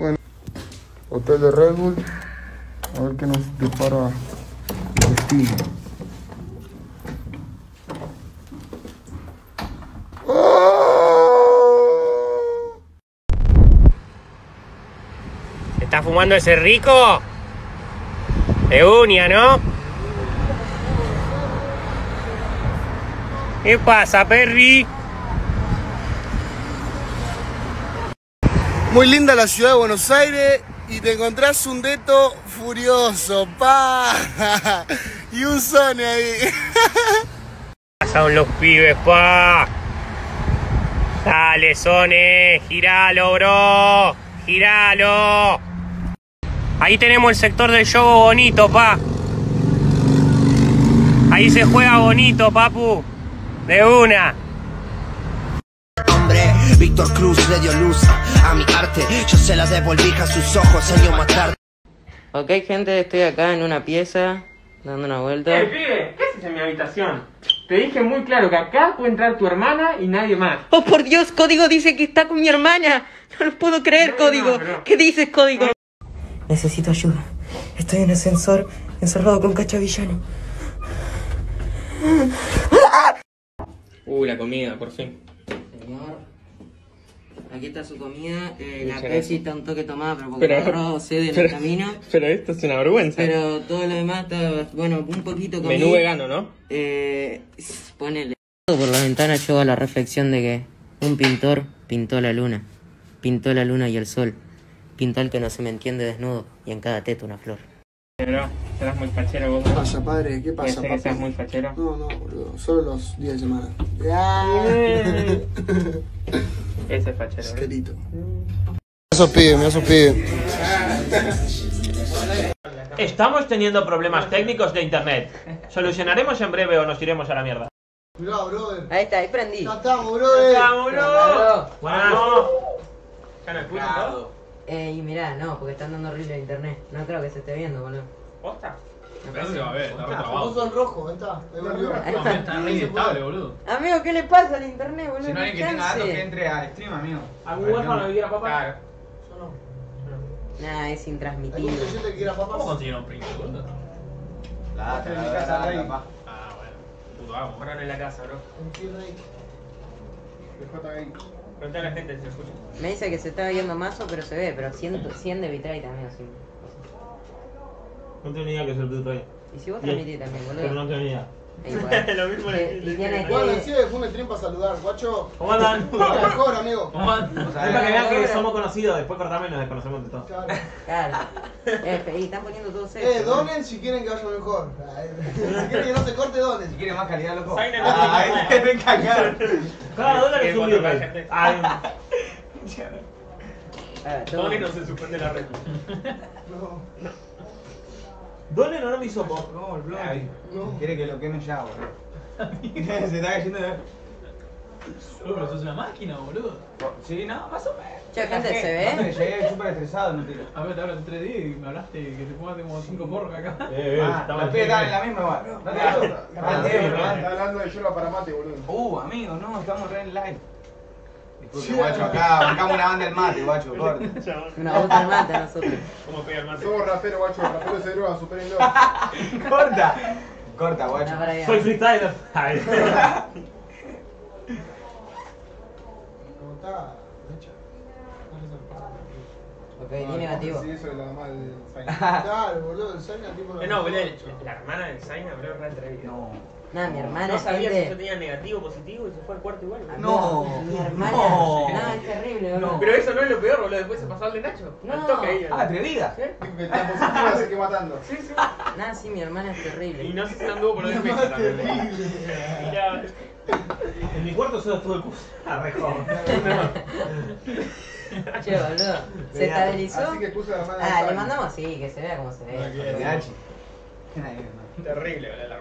Bueno, hotel de Red Bull. A ver qué nos depara el destino. ¿Se está fumando ese rico? De uña, ¿no? ¿Qué pasa, Perry? Muy linda la ciudad de Buenos Aires y te encontrás un deto furioso, pa. Y un Sony ahí. Pasaron los pibes, pa. Dale, Sony, giralo, bro. Giralo. Ahí tenemos el sector del juego bonito, pa. Ahí se juega bonito, papu. De una. Hombre, Víctor Cruz le dio luz a mi arte. Yo se la devolví a sus ojos, se dio más tarde. Ok, gente, estoy acá en una pieza, dando una vuelta. Pibe, ¿qué haces en mi habitación? Te dije muy claro que acá puede entrar tu hermana y nadie más. ¡Oh, por Dios! Código dice que está con mi hermana. No lo puedo creer, no, Código. No. ¿Qué dices, Código? Necesito ayuda. Estoy en ascensor, encerrado con Cachavillano. La comida, por fin. Señor, aquí está su comida. La Pepsi está un toque tomada, pero porque agarró sed en el camino. Pero esto es una vergüenza. Pero todo lo demás está, bueno, un poquito comida. Menú vegano, ¿no? Ponele. Por la ventana llevo a la reflexión de que un pintor pintó la luna. Pintó la luna y el sol. Pintó al que no se me entiende desnudo y en cada teto una flor. Pero serás muy fachero vos. ¿Qué pasa, padre? ¿Qué pasa, papá? ¿Serás muy fachero? No, no, boludo. Solo los días de semana. Ese es fachero. Es querido. Me hace pide. Estamos teniendo problemas técnicos de internet. Solucionaremos en breve o nos iremos a la mierda. Mirá, brother. Ahí está, ahí prendí. Ya estamos, brother. ¡Vamos! ¿Ya no escuchas todo? Y mirá, no, porque están dando horrible de internet. No creo que se esté viendo, boludo. ¿Posta? Pero se va a ver, está retrabado. Son rojos, está. Está re inestable, boludo. Amigo, ¿qué le pasa al internet, boludo? Si no hay que tenga datos que entre a stream, amigo. ¿Algún huevo no le diera papá? Claro. Yo no. Nah, es intransmitible. ¿Yo te quiera papá? ¿Cómo consiguieron print, boludo? La data, la casa, la papá. Ah, bueno. Puto, vamos. Morralo en la casa, bro. Un chill ahí. J-Bank. Preguntale a la gente si lo escucha. Me dice que se está viendo mazo, pero se ve, pero 100 de bitrate, amigo. Sí. No tengo ni idea que es el bitrate. Y si vos transmitís también, boludo. Pero no tengo ni idea. Lo mismo le bueno, sí, Fumetrim para saludar, guacho. ¿Cómo andan? Mejor, amigo. ¿Cómo andan? Es para que vean que somos conocidos, después cortame y nos desconocemos de todo. Claro. Y están poniendo todo serio. Donen si quieren que vaya mejor. Si quieren que no se corte, donen. Si quieren más calidad, loco. Zaina, ven cagar. Cada dólar es un bitrate. Donen no se suspende la red. No. ¿Dónde no me hizo vos? No, el blog. No. Quiere que lo queme ya, boludo. Se está cayendo de... Pero sos una máquina, boludo. Sí, no, más o menos. Che, gente, ¿se ve? No, llegué súper estresado, no tiro. A ver, te hablo en 3 días y me hablaste que te fumaste como 5 porros acá. Los pies están en la misma igual. Está hablando de yerba para mate, boludo. Amigo, no, estamos re en live. Disculpe, guacho, acá bancamos una banda del mate, guacho, corte. Una banda del mate nosotros. ¿Cómo pega el mate? Somos raperos, guacho, raperos de droga, superen los. Corta, guacho. Soy freestyler. ¿Cómo está? Ok, ni negativo. Sí, eso es la mamá del Zaina. Claro, boludo, el Zaina tipo... No, boludo, la hermana del Zaina, boludo, re atrevida. No, mi hermana. No sabía si yo tenía negativo, positivo y se fue al cuarto igual. No, mi hermana. No, es terrible, boludo. Pero eso no es lo peor, boludo. Después se pasó al de Nacho. No, toca ahí. Ah, atrevida. ¿Sí? La positiva se quedó matando. Sí. Nada, sí, mi hermana es terrible. Y no sé si anduvo por lo de pecho también. Mirá. En mi cuarto solo estuvo el curso. Arrejón. Che, boludo. ¿Se estabilizó? Así que puso la hermana. Le mandamos, sí, que se vea como se ve. Terrible, boludo, la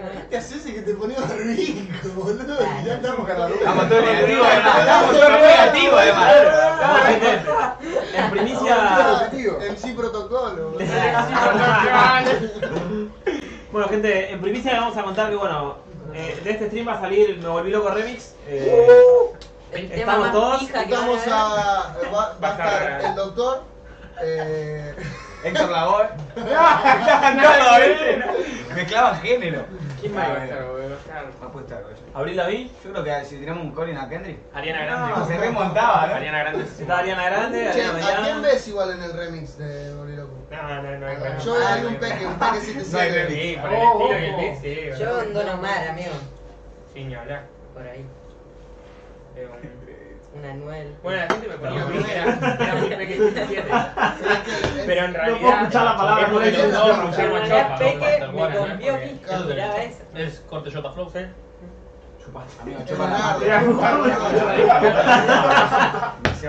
hermana. ¿Qué haces? Es que te ponías rico, boludo. Ya estamos cargados. Estamos todos negativos, además. En primicia. MC protocolo, boludo. Bueno, gente, en primicia le vamos a contar que, bueno, de este stream va a salir Me Volví Loco Remix. Estamos todos. Vamos a. Va a estar el doctor. Héctor Lavoe. No, me clava género. ¿Quién más va a estar, boludo? Va a apostar, boludo. ¿Abril Lavigne? Yo creo que si tiramos un calling a Kendrick. Ariana Grande. No, se remontaba, ¿no? Ariana Grande. Está Ariana Grande. ¿A quién ves igual en el remix de Boriloco? No. Yo hay un peque, sí que sí. Sí, por el estilo y el beat, sí. Yo ando nomás, amigo. Sin hablar. Por ahí. Una Anuel. Bueno, la gente me ponía era muy pequeñita. Pero en realidad. No puedo escuchar la palabra. Por eso no peque, me convió y miraba eso. Es corte Chota Flow, ¿eh? Chupate, amigo. Chupate. Es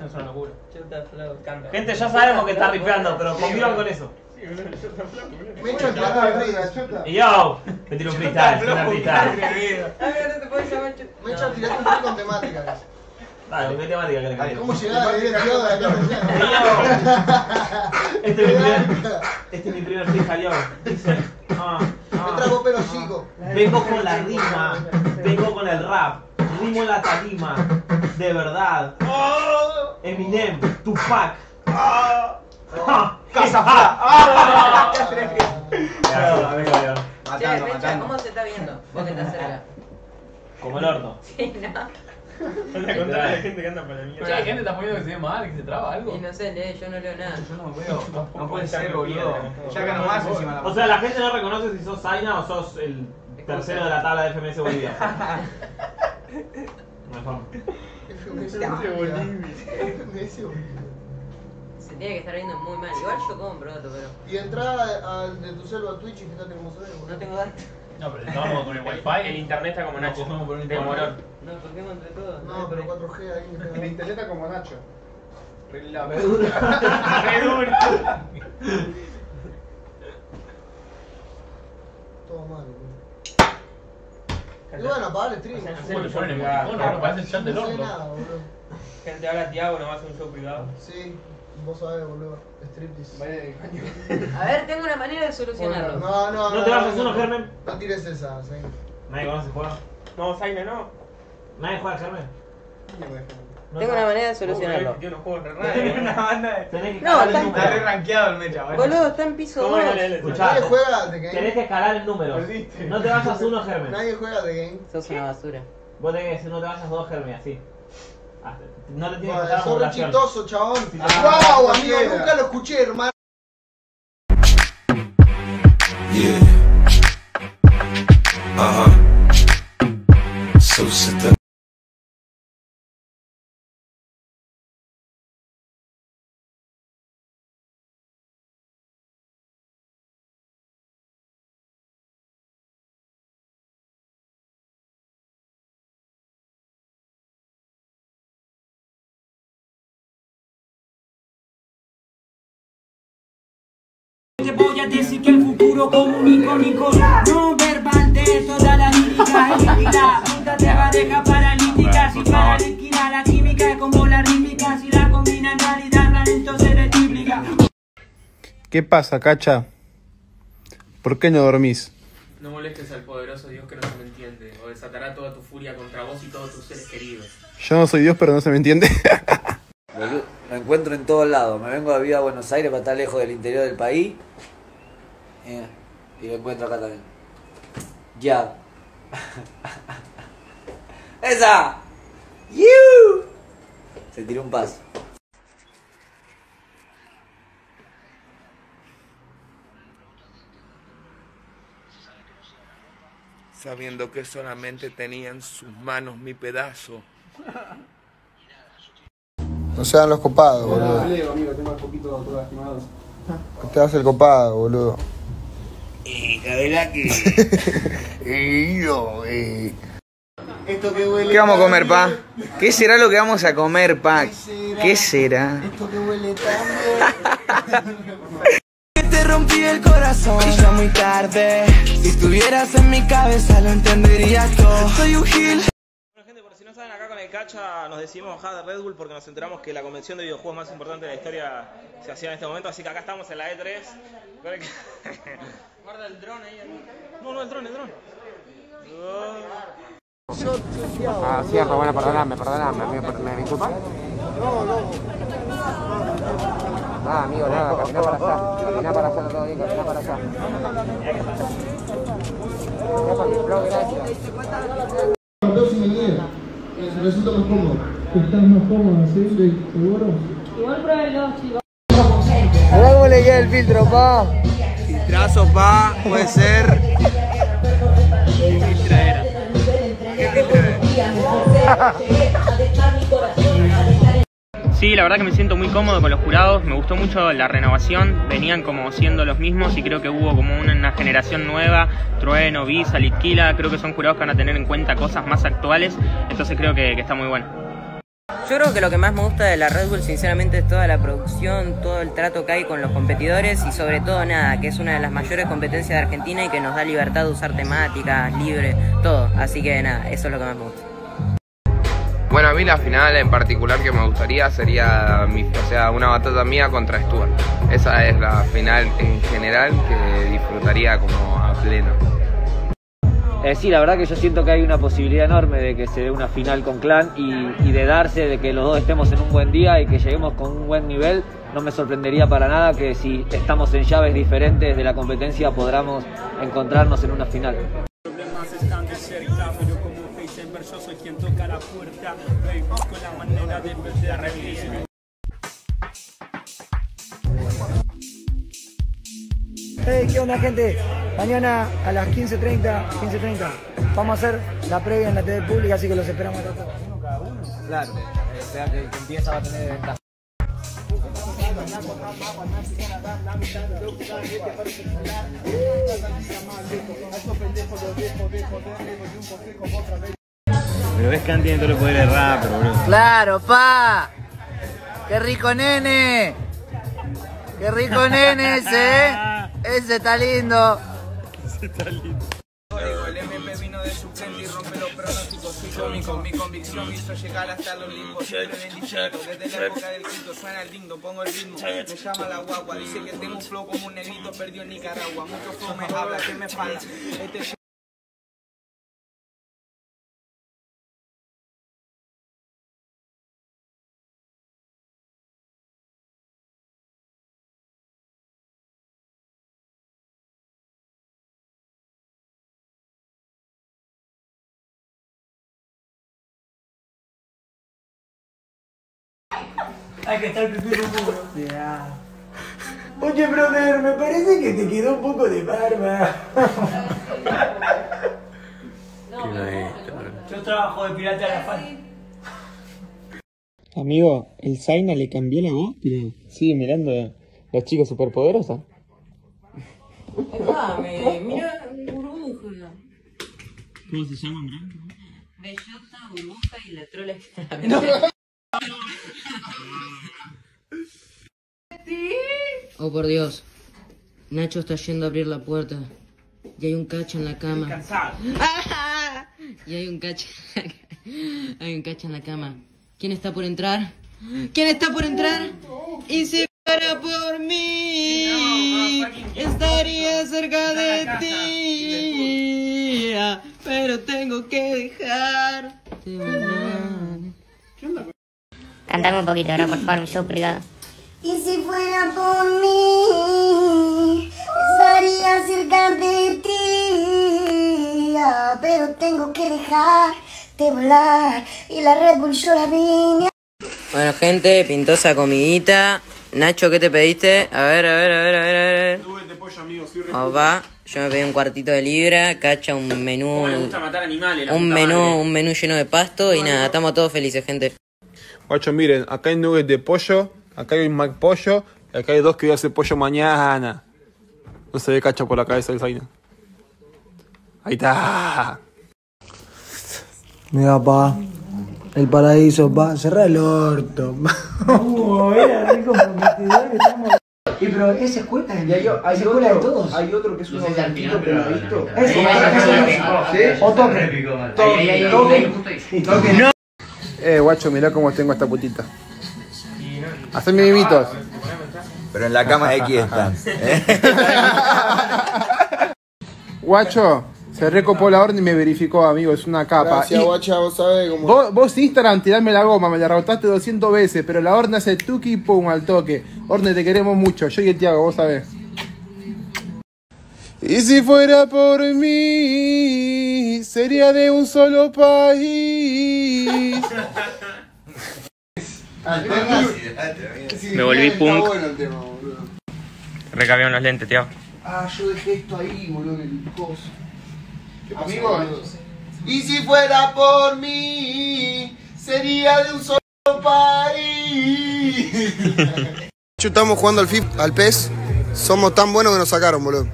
una locura. Chota Flow. Gente, ya sabemos que está ripeando, pero convivan con eso. Me echo el y yo, me tiro un freestyle, no te puedes llamar Chota. Me echo tirando un freestyle con temática. Vale, ¿qué temática que le cambió? ¿Cómo llegar a vivir el tío de la Este es mi primer freestyle, yo. Dice, me trago pero chico. Vengo con la rima, vengo con el rap, rimo la tarima, de verdad. Eminem, Tupac. ¡Casa Fla! ¿Cómo se está viendo? Vos que estás cerca. Como el horno. Sí, no. Le contás a la gente que anda para mí. La gente está poniendo que se ve mal, que se traba algo. Y no sé, yo no leo nada. Yo no me veo. No puede ser, boludo. Ya que nomás encima la. O sea, la gente no reconoce si sos Zaina o sos el tercero de la tabla de FMS Bolivia. No hay forma. FMS Bolivia. FMS Bolivia. Se tiene que estar viendo muy mal. Igual yo compro otro, pero. Y entrada de tu celular a Twitch y fíjate cómo se ve. No tengo datos. No, pero estábamos con el wifi. El internet está como Nacho. No, toquemos entre todos. No, pero 4G ahí. El internet está como Nacho. La verdura. Redura. Todo mal, boludo. Y bueno, apagar el stream. No sé, ponen el micrófono, parece el chat del horno. No sé nada, boludo. Gente, ahora Thiago nomás hace un show privado. Sí. Vos sabés, boludo, striptease. A ver, tengo una manera de solucionarlo. No te vas a hacer uno, Germen. No tires esa, Zaina. Nadie conoce jugar. No, Zaina, no. Nadie juega, Germen. Tengo una manera de solucionarlo. Yo no juego re raro. Tenés una banda de. No, está re rankeado el mecha, boludo. Boludo, está en piso 2. Nadie juega The Game. Tenés que escalar el número. No te vas a hacer uno, Germen. Nadie juega The Game. Sos una basura. Vos tenés que decir, no te vayas dos, Germen, así. No te tienes que dar. Sos re chistoso, chabón. Wow, amigo, nunca lo escuché, hermano. Yeah. Ajá. So sit down. Te voy a decir que el futuro comunico, Nico. No verbal de toda la lírica es líquida. Nunca te pareja paralítica. Si para liquidar la química es como la rítmica. Si la combina en realidad, la entonces es típica. ¿Qué pasa, cacha? ¿Por qué no dormís? No molestes al poderoso Dios que no se me entiende. O desatará toda tu furia contra vos y todos tus seres queridos. Yo no soy Dios, pero no se me entiende. Me encuentro en todos lados. Me vengo a vivir a Buenos Aires para estar lejos del interior del país. Y lo encuentro acá también. Ya. ¡Esa! ¡Yu! Se tiró un paso. Sabiendo que solamente tenía en sus manos mi pedazo. No sean los copados, boludo. Leo, amigo, tengo el poquito de todas quemadas. Te hace el copado, boludo. La verdad que. Yo, Esto que huele. ¿Qué vamos a comer, pa? ¿Qué será lo que vamos a comer, pa? ¿Qué será? Esto que huele tan. Te rompí el corazón y ya muy tarde. Si estuvieras en mi cabeza, lo entenderías todo. Soy un gil. No saben, acá con el Cacha nos decidimos bajar de Red Bull porque nos enteramos que la convención de videojuegos más importante de la historia se hacía en este momento, así que acá estamos en la E3. Guarda el dron ahí. No, el dron, el dron. Cierro, bueno, perdóname, ¿me disculpas? No. Ah, amigo, nada, caminá para allá. Caminá para allá, todo bien, caminá para allá. Resulta más cómodo. ¿Estás más cómodo, sí? ¿Seguro? Igual pruébenlo, chicos. ¿A cómo le queda el filtro, pa? Filtrazo, pa, puede ser. Filtradera. ¿Qué filtradera? Sí, la verdad que me siento muy cómodo con los jurados, me gustó mucho la renovación, venían como siendo los mismos y creo que hubo como una generación nueva, Trueno, Visa, Litkillah, creo que son jurados que van a tener en cuenta cosas más actuales, entonces creo que está muy bueno. Yo creo que lo que más me gusta de la Red Bull sinceramente es toda la producción, todo el trato que hay con los competidores y sobre todo nada, que es una de las mayores competencias de Argentina y que nos da libertad de usar temáticas, libre, todo, así que nada, eso es lo que más me gusta. Bueno, a mí la final en particular que me gustaría sería una batalla mía contra Stuart. Esa es la final en general que disfrutaría como a pleno. Sí, la verdad que yo siento que hay una posibilidad enorme de que se dé una final con Clan y de darse, de que los dos estemos en un buen día y que lleguemos con un buen nivel. No me sorprendería para nada que si estamos en llaves diferentes de la competencia podamos encontrarnos en una final. Yo soy quien toca la puerta, no hay poco la manera de perder a revivir. Hey, ¿qué onda, gente? Mañana a las 15:30, vamos a hacer la previa en la TV Pública, así que los esperamos a todos. Uno cada uno. Claro, o sea que empieza va a tener ventaja. Pero ves que han tenido todo el poder de rap, boludo. ¡Claro, pa! ¡Qué rico nene! ¡Qué rico nene ese, eh! ¡Ese está lindo! ¡Ese está lindo! El MP vino de su frente y rompe los pronósticos. Soy cómico, mi convicción me hizo llegar hasta los limbos. Siempre en el distinto, desde la época del grito suena el lindo, pongo el ritmo. Me llama la guagua, dice que tengo un flow como un negrito perdido en Nicaragua. Mucho flow me habla, que me falla. Hay que estar primero un poco. Yeah. Oye, brother, me parece que te quedó un poco de barba. Yo trabajo de pirata a la fan. Amigo, el Zaina le cambió la voz, pero sigue mirando a la chica superpoderosa. Mira, burbuja. ¿Cómo se llama, bro? Bellota, burbuja y la trola está. Oh, por Dios, Nacho está yendo a abrir la puerta y hay un cacho en la cama. Y hay un cacho en la cama. Hay un cacho en la cama. ¿Quién está por entrar? ¿Quién está por entrar? Y si fuera por mí, estaría cerca de ti, pero tengo que dejarte volar. Cantame un poquito ahora, por favor, un show privado. Y si fuera por mí, estaría cerca de ti, pero tengo que dejarte volar. Y la Red Bull yo la vine. Bueno, gente, pintosa comidita. Nacho, ¿qué te pediste? A ver. Tuve de pollo, amigo, soy Red Bull. Opa, yo me pedí un cuartito de libra, cacha, un menú. Me gusta matar animales. Un menú lleno de pasto y nada, estamos todos felices, gente. Guacho, miren, acá hay nuggets de pollo. Acá hay un Mac pollo y acá hay dos que voy a hacer pollo mañana. No se ve cacho por la cabeza del Zaina. Ahí está. Mira, pa. El paraíso, pa. Cerrá el orto. Era rico prometedor que estamos. Y pero esa escuela es de todos. Hay otro que es un artista, pero lo he visto. Es o toque. Toque. No. Guacho, mirá cómo tengo esta putita. Haceme mimitos. Pero en la cama X están. Guacho, Se recopó la orden y me verificó, amigo. Es una capa. Gracias, guacha, vos sabés cómo... Vos Instagram, tirame la goma. Me la rotaste 200 veces. Pero la orden hace tuki y pum, al toque. Orden, te queremos mucho. Yo y el Thiago, vos sabés. Y si fuera por mí, sería de un solo país. Me volví punk. Recabiaron los lentes, Thiago. Ah, yo dejé esto ahí, boludo, en el coso. Amigo, y si fuera por mí, sería de un solo país. Estamos jugando al FIFA, al PES. Somos tan buenos que nos sacaron, boludo.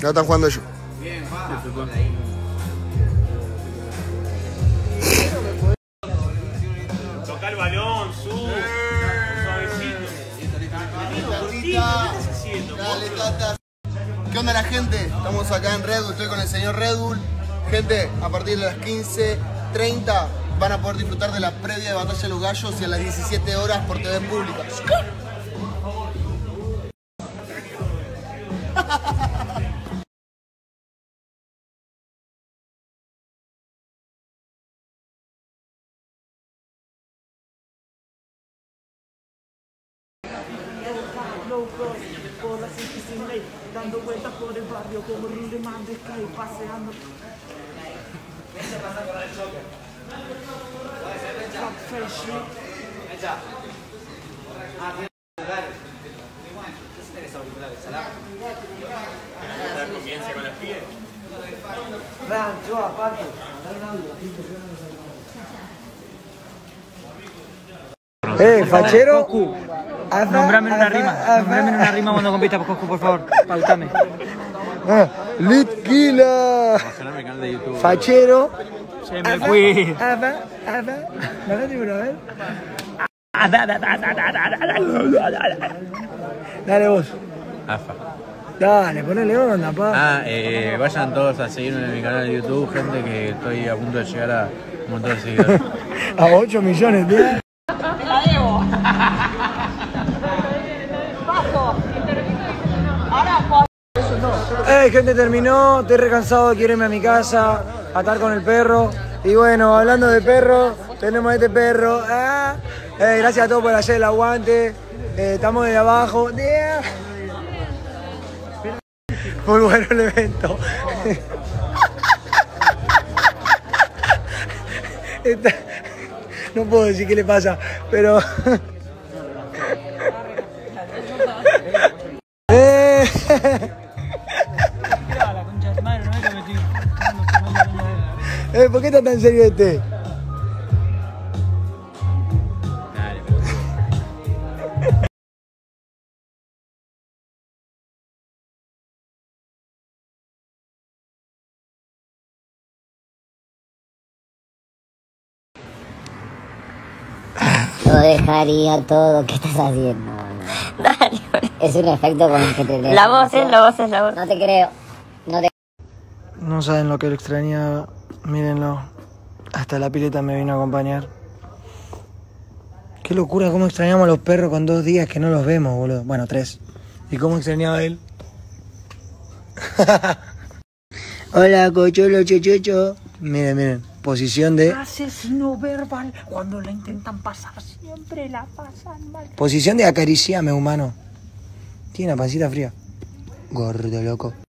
No están jugando ellos. Bien, va. Toca el balón, sube. Suavecito. ¿Qué onda la gente? Estamos acá en Red Bull, estoy con el señor Red Bull. Gente, a partir de las 15:30 van a poder disfrutar de la previa de Batalla de los Gallos y a las 17 horas por TV Pública. Dando vueltas por el barrio como el de Mandesca y paseando. Eso pasa con el choque. Comienza con las pies. Rancho, aparte. Fachero. Nombrame una rima, cuando compitas, Coscu, por favor, pautame. Litkillah. Fachero. Se me fui. Dale vos. AFA. Dale, ponele onda, pa. Vayan todos a seguirme en mi canal de YouTube, gente, que estoy a punto de llegar a un montón de seguidores. A 8 millones, tío. Te la debo. Gente, terminó, estoy recansado de irme a mi casa a estar con el perro. Y bueno, hablando de perro, tenemos a este perro. Gracias a todos por hacer el aguante. Estamos de abajo. Muy bueno el evento. No puedo decir qué le pasa, pero... ¿Por qué está tan serio este? Lo dejaría todo. ¿Qué estás haciendo? Dale, es un efecto con el que te leo. La voz es la voz, es la voz. No te creo. No saben lo que lo extrañaba. Mírenlo, hasta la pileta me vino a acompañar. Qué locura, cómo extrañamos a los perros con 2 días que no los vemos, boludo. Bueno, 3. ¿Y cómo extrañaba él? Hola, cocholo, chechocho. Miren, miren, posición de... Asesino verbal, cuando la intentan pasar siempre la pasan mal. Posición de acariciame, humano. Tiene una pancita fría. Gordo, loco.